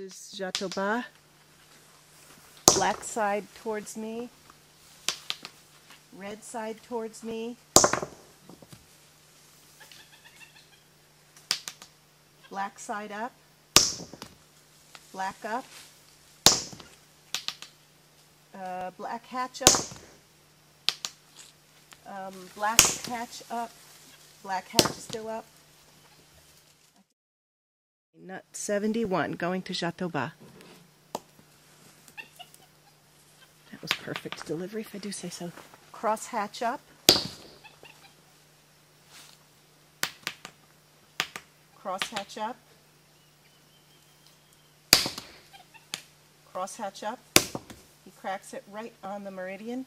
This is Jatoba, black side towards me, red side towards me, black side up, black up, black hatch up, black hatch up, black hatch still up. Nut 71, going to Jatoba. That was perfect delivery, if I do say so. Cross hatch up. Cross hatch up. Cross hatch up. He cracks it right on the meridian.